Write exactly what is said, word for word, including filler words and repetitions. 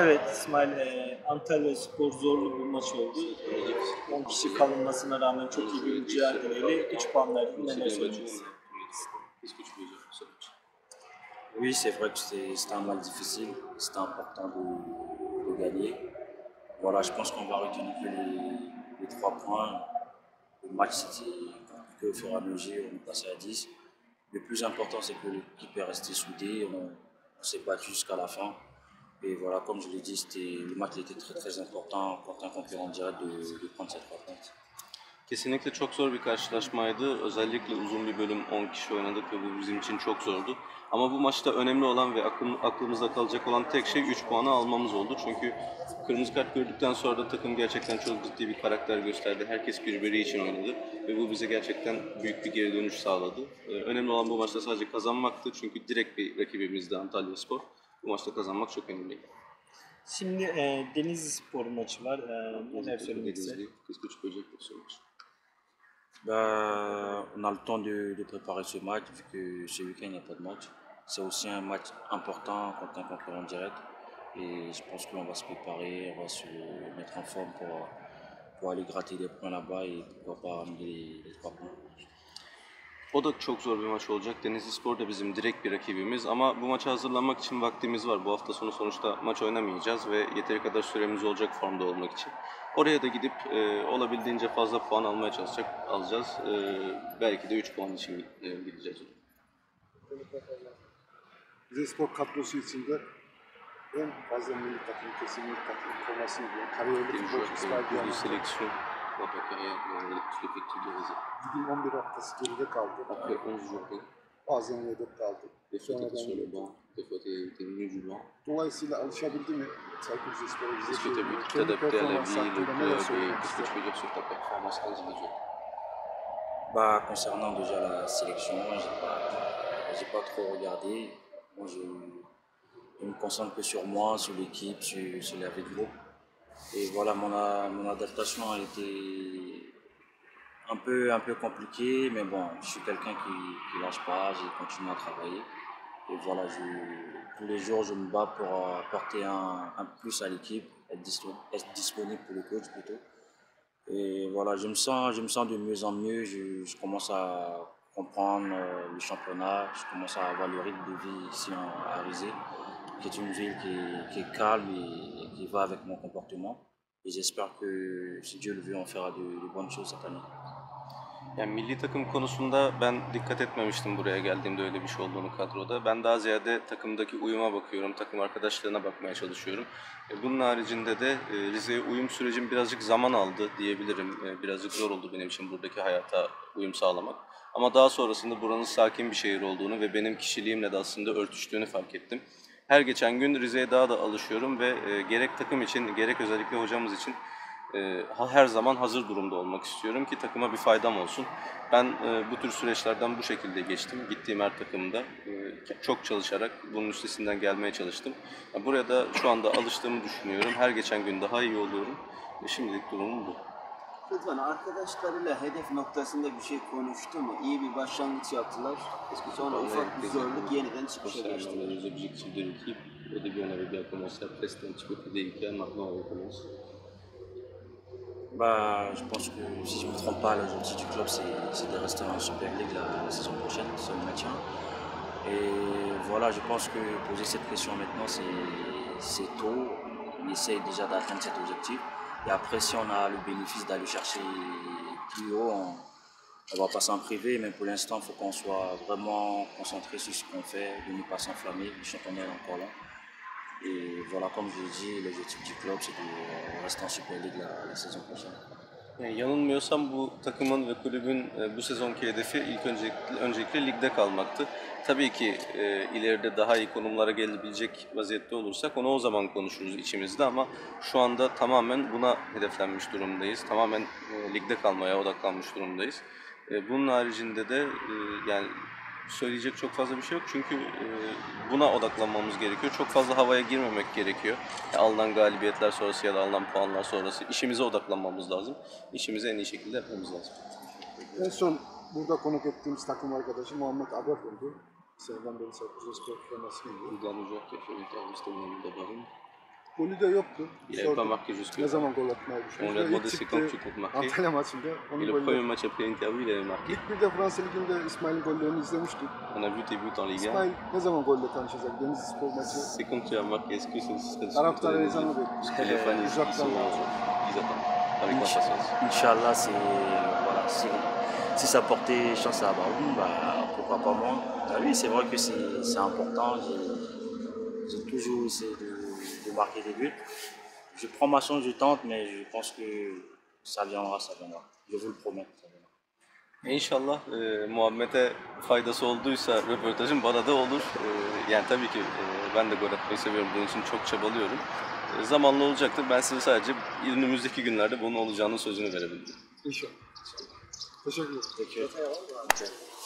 Evet İsmail, e, Antalyaspor zorlu bir maç oldu. on kişi kalınmasına rağmen çok iyi bir mücadeleyle üç puanlar neler söyleyeceğiz? Oui, c'est vrai que c'est un match difficile, c'est important de, de gagner. Voilà, je pense qu'on va retenir que les, les trois points. Le match c'était compliqué au fur et à mesure, on est passé à dix. Le plus important, c'est que l'équipe est restée soudée, on, on s'est battu jusqu'à la fin. Et voilà, comme je l'ai dit, le match était très très important contre un concurrent direct de, de prendre cette rencontre. Kesinlikle çok zor bir karşılaşmaydı. Özellikle uzun bir bölüm on kişi oynadık ve bu bizim için çok zordu. Ama bu maçta önemli olan ve aklımızda kalacak olan tek şey üç puanı almamız oldu. Çünkü kırmızı kart gördükten sonra da takım gerçekten çok ciddi bir karakter gösterdi. Herkes birbiri için oynadı ve bu bize gerçekten büyük bir geri dönüş sağladı. Önemli olan bu maçta sadece kazanmaktı. Çünkü direkt bir rakibimizdi Antalyaspor. Bu maçta kazanmak çok önemli. Şimdi e, Denizli Spor maçı var. E, neler söylemekse? Kıskı çıkacak bu sonuç. Bah, on a le temps de, de préparer ce match, vu que ce week-end il n'y a pas de match. C'est aussi un match important contre un concurrent direct. Et je pense qu'on va se préparer, on va se mettre en forme pour, pour aller gratter des points là-bas et pourquoi pas amener les trois points. O da çok zor bir maç olacak. Denizli Spor da bizim direkt bir rakibimiz ama bu maça hazırlanmak için vaktimiz var. Bu hafta sonu sonuçta maç oynamayacağız ve yeteri kadar süremiz olacak formda olmak için. Oraya da gidip e, olabildiğince fazla puan almaya çalışacak, alacağız. E, belki de üç puan için e, gideceğiz. Denizli Spor kadrosu içinde en fazla milli takım, kesin milli takım formasını giyen kariyerli futbolcu İsmail Diyan'ın seleksiyon. Ligin on bir haftası geride kaldı. Bazen yedek kaldı. Dolayısıyla alışabildi mi? Kendi performans hakkında neler söylemek istedim? Concernant déjà la sélection, j'ai pas trop regardé. Je me concentre que sur moi, sur l'équipe, sur la vie de groupe. Et voilà, mon, mon adaptation a été un peu, un peu compliquée, mais bon, je suis quelqu'un qui ne lâche pas, j'ai continué à travailler. Et voilà, je, tous les jours, je me bats pour apporter un, un plus à l'équipe, être, être disponible pour le coach plutôt. Et voilà, je me sens, je me sens de mieux en mieux, je, je commence à comprendre le championnat, je commence à avoir le rythme de vie ici à Rize, qui est une ville qui est, qui est calme et, et qui va avec mon comportement. Et j'espère que si Dieu le veut, on fera de, de bonnes choses cette année. Yani milli takım konusunda ben dikkat etmemiştim buraya geldiğimde öyle bir şey olduğunu kadroda. Ben daha ziyade takımdaki uyuma bakıyorum, takım arkadaşlarına bakmaya çalışıyorum. Bunun haricinde de Rize'ye uyum sürecim birazcık zaman aldı diyebilirim. Birazcık zor oldu benim için buradaki hayata uyum sağlamak. Ama daha sonrasında buranın sakin bir şehir olduğunu ve benim kişiliğimle de aslında örtüştüğünü fark ettim. Her geçen gün Rize'ye daha da alışıyorum ve gerek takım için, gerek özellikle hocamız için her zaman hazır durumda olmak istiyorum ki takıma bir faydam olsun. Ben bu tür süreçlerden bu şekilde geçtim. Gittiğim her takımda çok çalışarak bunun üstesinden gelmeye çalıştım. Buraya da şu anda alıştığımı düşünüyorum. Her geçen gün daha iyi oluyorum. Şimdilik durumum bu. Rıdvan arkadaşlarıyla hedef noktasında bir şey konuştu mu? İyi bir başlangıç yaptılar. Sonra ufak bir zorluk yeniden çıkışa geçtiler. Bah, je pense que si je ne me trompe pas, l'objectif du club c'est de rester en Super League la, la saison prochaine, ça me maintient. Et voilà, je pense que poser cette question maintenant c'est tôt. On essaye déjà d'atteindre cet objectif. Et après, si on a le bénéfice d'aller chercher plus haut, on, on va pas s'en priver. Mais pour l'instant, il faut qu'on soit vraiment concentré sur ce qu'on fait, de ne pas s'enflammer, le championnat est encore là. Et voilà, comme je l'ai dit, l'objectif du club, c'est de rester en Super League la, la saison prochaine. Yanılmıyorsam bu takımın ve kulübün bu sezonki hedefi ilk öncelikle, öncelikle ligde kalmaktı. Tabii ki e, ileride daha iyi konumlara gelebilecek vaziyette olursak onu o zaman konuşuruz içimizde ama şu anda tamamen buna hedeflenmiş durumdayız. Tamamen e, ligde kalmaya odaklanmış durumdayız. E, bunun haricinde de e, yani söyleyecek çok fazla bir şey yok çünkü e, buna odaklanmamız gerekiyor. Çok fazla havaya girmemek gerekiyor. Yani alınan galibiyetler sonrası ya da alınan puanlar sonrası işimize odaklanmamız lazım. İşimizi en iyi şekilde yapmamız lazım. En son burada konuk ettiğimiz takım arkadaşı Muhammed Abaf oldu. Serdan Bey'in Serpuz'a spor formasını giydi. Buradan ucak yaşayan tarzı da bunun da bağlı. golü de yoktu. Il n'avait pas marqué jusque-là. Ne zaman gol atmayı düşünüyorsun? On lui a demandé c'est quand tu comptes marquer. Antalya maçında onun golü. Et le premier match après l'interview, il avait marqué. İlk bir de Fransa Ligi'nde İsmail'in gollerini izlemiştik. On a vu tes buts en Ligue un. İsmail ne zaman golle tanışacak? Denizli Spor maçı. C'est quand tu as marqué. Est-ce que ce serait sur le terrain? Parce que les fans, ils attendent avec impatience. Inch'Allah, si ça portait chance à Baroum, pourquoi pas moi? Oui, c'est vrai que c'est important. J'ai toujours essayé de, de marquer des buts. Je prends ma chance, je tente, mais je pense que ça viendra, ça viendra. Je vous le promets. İnşallah e, Muhammed'e faydası olduysa röportajım bana da olur. E, yani tabii ki e, ben de gol atmayı seviyorum. Bunun için çok çabalıyorum. E, zamanla olacaktır. Ben size sadece önümüzdeki günlerde bunun olacağının sözünü verebilirim. İnşallah. İnşallah. Teşekkür ederim. Teşekkür ederim.